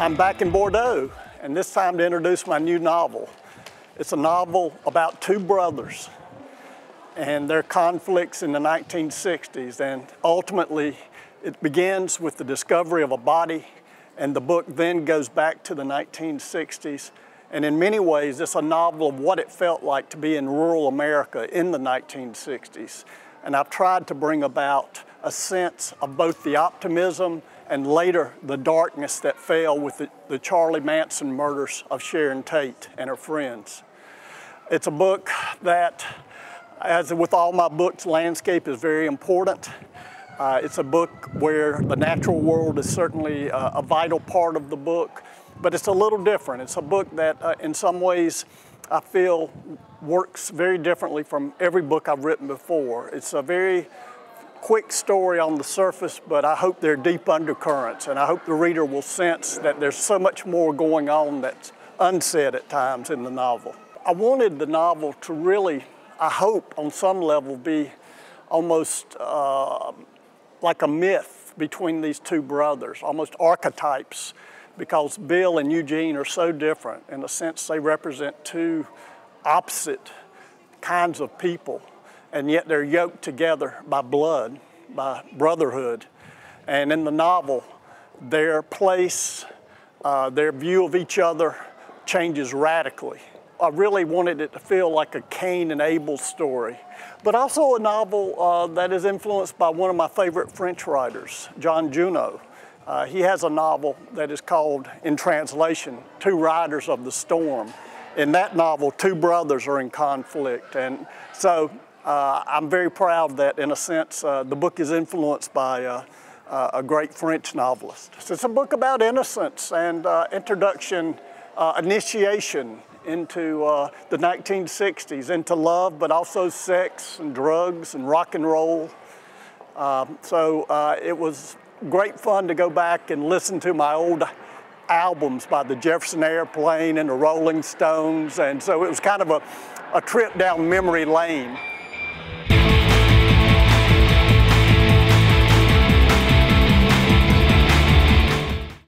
I'm back in Bordeaux, and this time to introduce my new novel. It's a novel about two brothers and their conflicts in the 1960s, and ultimately it begins with the discovery of a body, and the book then goes back to the 1960s. And in many ways, it's a novel of what it felt like to be in rural America in the 1960s. And I've tried to bring about a sense of both the optimism and later the darkness that fell with the Charlie Manson murders of Sharon Tate and her friends. It's a book that, as with all my books, landscape is very important. It's a book where the natural world is certainly a vital part of the book. But it's a little different. It's a book that in some ways I feel works very differently from every book I've written before. It's a very quick story on the surface, but I hope there are deep undercurrents, and I hope the reader will sense that there's so much more going on that's unsaid at times in the novel. I wanted the novel to really, I hope on some level, be almost like a myth between these two brothers, almost archetypes, because Bill and Eugene are so different. In a sense, they represent two opposite kinds of people, and yet they're yoked together by blood, by brotherhood. And in the novel, their place, their view of each other changes radically. I really wanted it to feel like a Cain and Abel story, but also a novel that is influenced by one of my favorite French writers, Jean Giono. He has a novel that is called, in translation, Two Riders of the Storm. In that novel, two brothers are in conflict. And so I'm very proud that, in a sense, the book is influenced by a great French novelist. So it's a book about innocence and introduction, initiation into the 1960s, into love, but also sex and drugs and rock and roll. It was great fun to go back and listen to my old albums by the Jefferson Airplane and the Rolling Stones, and so it was kind of a trip down memory lane.